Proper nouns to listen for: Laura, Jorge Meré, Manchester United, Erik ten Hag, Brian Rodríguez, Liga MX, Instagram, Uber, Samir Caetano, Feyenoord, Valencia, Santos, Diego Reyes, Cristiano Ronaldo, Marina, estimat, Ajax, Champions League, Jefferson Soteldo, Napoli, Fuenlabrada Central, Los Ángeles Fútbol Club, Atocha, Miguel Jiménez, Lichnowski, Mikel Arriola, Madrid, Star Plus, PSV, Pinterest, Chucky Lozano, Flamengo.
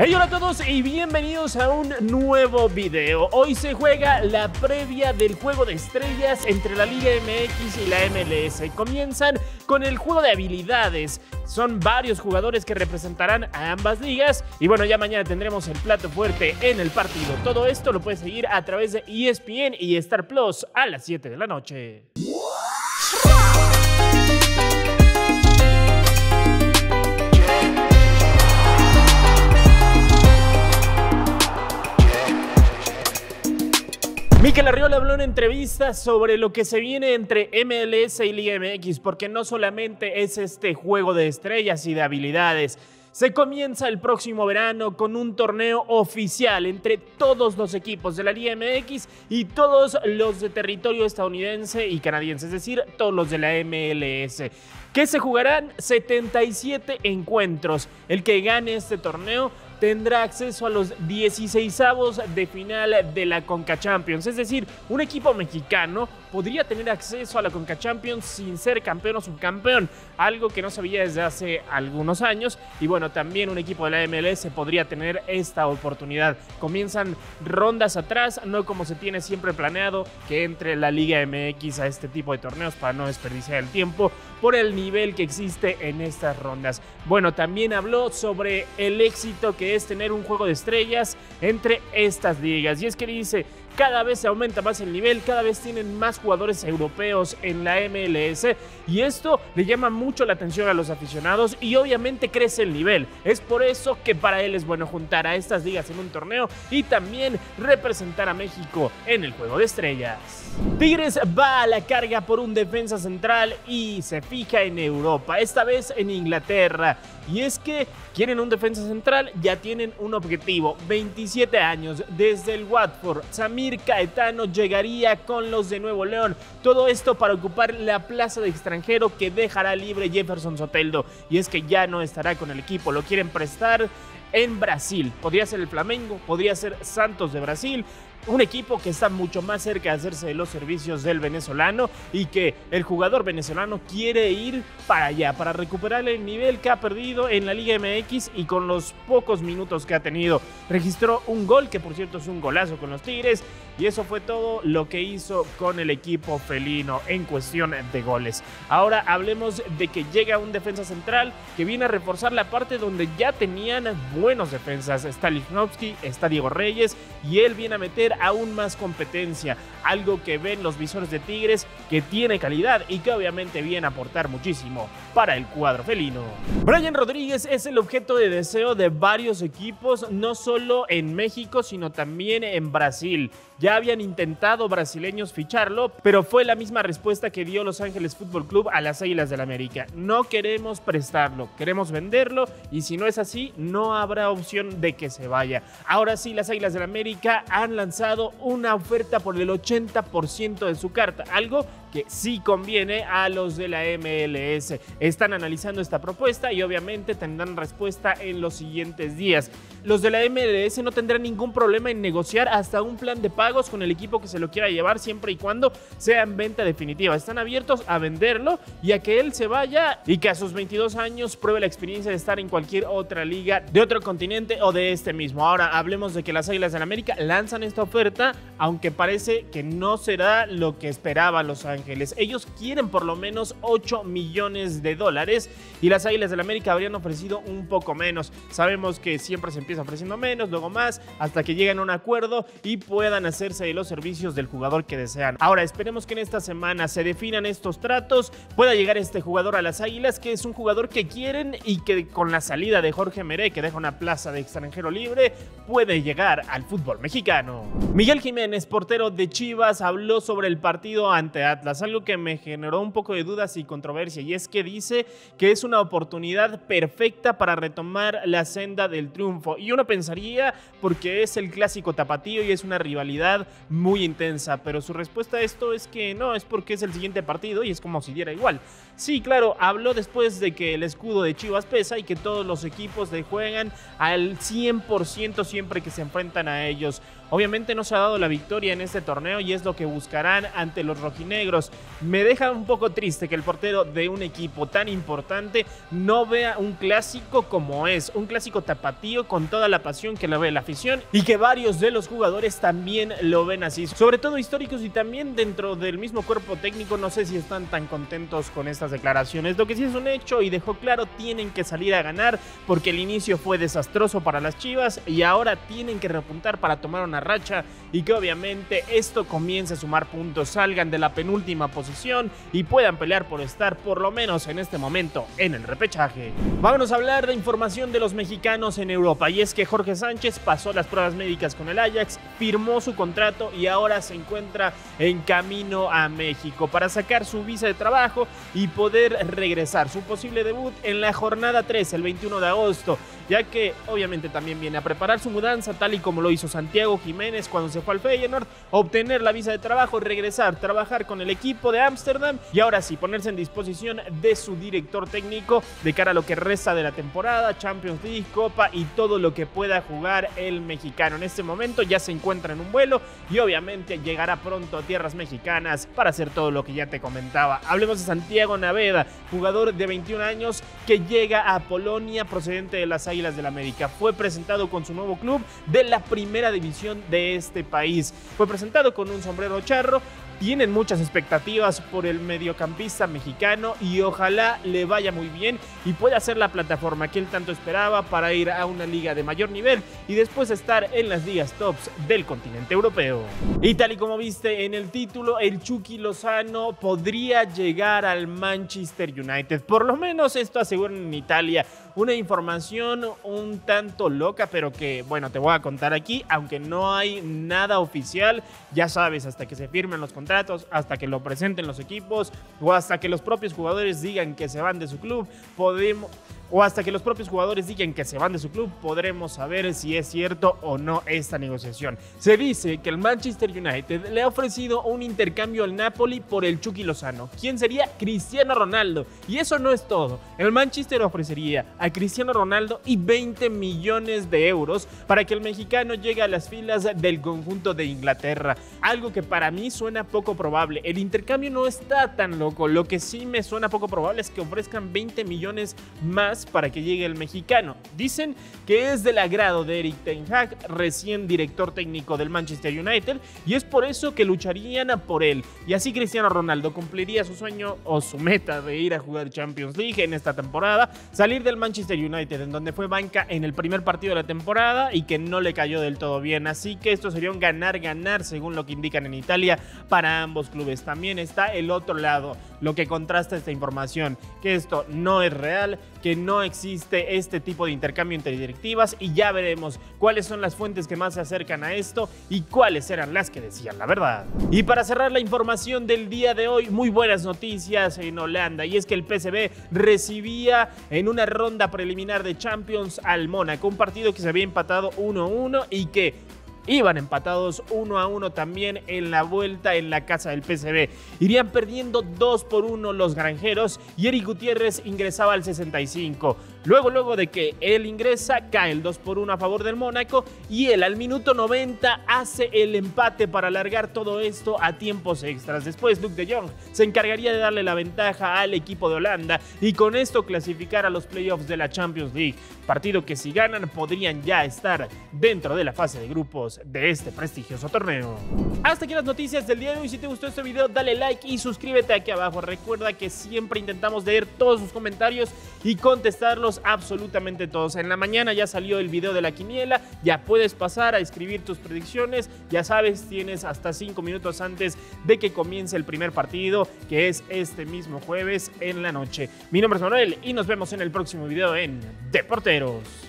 Hey, hola a todos y bienvenidos a un nuevo video. Hoy se juega la previa del juego de estrellas entre la Liga MX y la MLS. Comienzan con el juego de habilidades. Son varios jugadores que representarán a ambas ligas. Y bueno, ya mañana tendremos el plato fuerte en el partido. Todo esto lo puedes seguir a través de ESPN y Star Plus a las 7 de la noche. Mikel Arriola habló en entrevista sobre lo que se viene entre MLS y Liga MX, porque no solamente es este juego de estrellas y de habilidades. Se comienza el próximo verano con un torneo oficial entre todos los equipos de la Liga MX y todos los de territorio estadounidense y canadiense, es decir, todos los de la MLS, que se jugarán 77 encuentros. El que gane este torneo tendrá acceso a los 16avos de final de la Concachampions. Es decir, un equipo mexicano podría tener acceso a la Concachampions sin ser campeón o subcampeón, algo que no se veía desde hace algunos años. Y bueno, también un equipo de la MLS podría tener esta oportunidad. Comienzan rondas atrás, no como se tiene siempre planeado que entre la Liga MX a este tipo de torneos para no desperdiciar el tiempo por el nivel que existe en estas rondas. Bueno, también habló sobre el éxito que es tener un juego de estrellas entre estas ligas. Y es que dice, cada vez se aumenta más el nivel, cada vez tienen más jugadores europeos en la MLS y esto le llama mucho la atención a los aficionados y obviamente crece el nivel. Es por eso que para él es bueno juntar a estas ligas en un torneo y también representar a México en el juego de estrellas. Tigres va a la carga por un defensa central y se fija en Europa, esta vez en Inglaterra. Y es que quieren un defensa central, ya tienen un objetivo, 27 años, desde el Watford. Samir Caetano llegaría con los de Nuevo León. Todo esto para ocupar la plaza de extranjero que dejará libre Jefferson Soteldo. Y es que ya no estará con el equipo, lo quieren prestar en Brasil. Podría ser el Flamengo, podría ser Santos de Brasil. Un equipo que está mucho más cerca de hacerse de los servicios del venezolano y que el jugador venezolano quiere ir para allá, para recuperar el nivel que ha perdido en la Liga MX y con los pocos minutos que ha tenido. Registró un gol, que por cierto es un golazo con los Tigres, y eso fue todo lo que hizo con el equipo felino en cuestión de goles. Ahora hablemos de que llega un defensa central que viene a reforzar la parte donde ya tenían buenos defensas. Está Lichnowski, está Diego Reyes y él viene a meter aún más competencia, algo que ven los visores de Tigres, que tiene calidad y que obviamente viene a aportar muchísimo para el cuadro felino. Brian Rodríguez es el objeto de deseo de varios equipos, no solo en México sino también en Brasil. Ya habían intentado brasileños ficharlo, pero fue la misma respuesta que dio Los Ángeles Fútbol Club a las Águilas del América: no queremos prestarlo, queremos venderlo, y si no es así no habrá opción de que se vaya. Ahora sí, las Águilas del América han lanzado una oferta por el 80% de su carta, algo que sí conviene a los de la MLS. Están analizando esta propuesta y obviamente tendrán respuesta en los siguientes días. Los de la MLS no tendrán ningún problema en negociar hasta un plan de pagos con el equipo que se lo quiera llevar, siempre y cuando sea en venta definitiva. Están abiertos a venderlo y a que él se vaya y que a sus 22 años pruebe la experiencia de estar en cualquier otra liga de otro continente o de este mismo. Ahora hablemos de que las Águilas del América lanzan esta oferta, aunque parece que no será lo que esperaban Los Ángeles. Ellos quieren por lo menos $8 millones y las Águilas del América habrían ofrecido un poco menos. Sabemos que siempre se empieza ofreciendo menos, luego más, hasta que lleguen a un acuerdo y puedan hacerse de los servicios del jugador que desean. Ahora esperemos que en esta semana se definan estos tratos, pueda llegar este jugador a las Águilas, que es un jugador que quieren y que con la salida de Jorge Meré, que deja una plaza de extranjero libre, puede llegar al fútbol mexicano. Miguel Jiménez, portero de Chivas, habló sobre el partido ante Atlas, algo que me generó un poco de dudas y controversia, y es que dice que es una oportunidad perfecta para retomar la senda del triunfo. Y uno pensaría, porque es el clásico tapatío y es una rivalidad muy intensa, pero su respuesta a esto es que no, es porque es el siguiente partido y es como si diera igual. Sí, claro, habló después de que el escudo de Chivas pesa y que todos los equipos juegan al 100% siempre que se enfrentan a ellos. Obviamente visitante no se ha dado la victoria en este torneo y es lo que buscarán ante los rojinegros. Me deja un poco triste que el portero de un equipo tan importante no vea un clásico como es, un clásico tapatío con toda la pasión que la ve la afición y que varios de los jugadores también lo ven así, sobre todo históricos y también dentro del mismo cuerpo técnico. No sé si están tan contentos con estas declaraciones. Lo que sí es un hecho y dejó claro, tienen que salir a ganar porque el inicio fue desastroso para las Chivas y ahora tienen que repuntar para tomar una racha y que obviamente esto comience a sumar puntos, salgan de la penúltima posición y puedan pelear por estar por lo menos en este momento en el repechaje. Vámonos a hablar de información de los mexicanos en Europa, y es que Jorge Sánchez pasó las pruebas médicas con el Ajax, firmó su contrato y ahora se encuentra en camino a México para sacar su visa de trabajo y poder regresar. Su posible debut en la jornada 3 el 21 de agosto, ya que obviamente también viene a preparar su mudanza tal y como lo hizo Santiago Jiménez cuando se fue al Feyenoord, obtener la visa de trabajo, regresar, trabajar con el equipo de Ámsterdam y ahora sí ponerse en disposición de su director técnico de cara a lo que resta de la temporada, Champions League, Copa y todo lo que pueda jugar el mexicano. En este momento ya se encuentra en un vuelo y obviamente llegará pronto a tierras mexicanas para hacer todo lo que ya te comentaba. Hablemos de Santiago Naveda, jugador de 21 años que llega a Polonia procedente de las Águilas del América. Fue presentado con su nuevo club de la primera división de este país. Fue presentado con un sombrero charro. Tienen muchas expectativas por el mediocampista mexicano y ojalá le vaya muy bien y pueda ser la plataforma que él tanto esperaba para ir a una liga de mayor nivel y después estar en las ligas tops del continente europeo. Y tal y como viste en el título, el Chucky Lozano podría llegar al Manchester United. Por lo menos esto aseguran en Italia. Una información un tanto loca, pero que, bueno, te voy a contar aquí, aunque no hay nada oficial. Ya sabes, hasta que se firmen los contratos, hasta que lo presenten los equipos o hasta que los propios jugadores digan que se van de su club, podremos saber si es cierto o no esta negociación. Se dice que el Manchester United le ha ofrecido un intercambio al Napoli por el Chucky Lozano, quien sería Cristiano Ronaldo. Y eso no es todo. El Manchester ofrecería a Cristiano Ronaldo y 20 millones de euros para que el mexicano llegue a las filas del conjunto de Inglaterra. Algo que para mí suena poco probable. El intercambio no está tan loco. Lo que sí me suena poco probable es que ofrezcan 20 millones más para que llegue el mexicano. Dicen que es del agrado de Erik ten Hag, recién director técnico del Manchester United, y es por eso que lucharían por él. Y así Cristiano Ronaldo cumpliría su sueño o su meta de ir a jugar Champions League en esta temporada, salir del Manchester United, en donde fue banca en el primer partido de la temporada y que no le cayó del todo bien. Así que esto sería un ganar-ganar, según lo que indican en Italia, para ambos clubes. También está el otro lado, lo que contrasta esta información, que esto no es real, que no existe este tipo de intercambio entre directivas, y ya veremos cuáles son las fuentes que más se acercan a esto y cuáles eran las que decían la verdad. Y para cerrar la información del día de hoy, muy buenas noticias en Holanda, y es que el PSV recibía en una ronda preliminar de Champions al Mónaco, un partido que se había empatado 1-1 y que iban empatados 1-1 también en la vuelta en la casa del PSV. Irían perdiendo 2-1 los granjeros y Erick Gutiérrez ingresaba al 65. Luego de que él ingresa, cae el 2-1 a favor del Mónaco y él al minuto 90 hace el empate para alargar todo esto a tiempos extras. Después Luc de Jong se encargaría de darle la ventaja al equipo de Holanda y con esto clasificar a los playoffs de la Champions League. Partido que si ganan podrían ya estar dentro de la fase de grupos de este prestigioso torneo. Hasta aquí las noticias del día de hoy. Si te gustó este video dale like y suscríbete aquí abajo. Recuerda que siempre intentamos leer todos sus comentarios y contestarlos absolutamente todos. En la mañana ya salió el video de la quiniela, ya puedes pasar a escribir tus predicciones, ya sabes, tienes hasta 5 minutos antes de que comience el primer partido, que es este mismo jueves en la noche. Mi nombre es Manuel y nos vemos en el próximo video en Deporteros.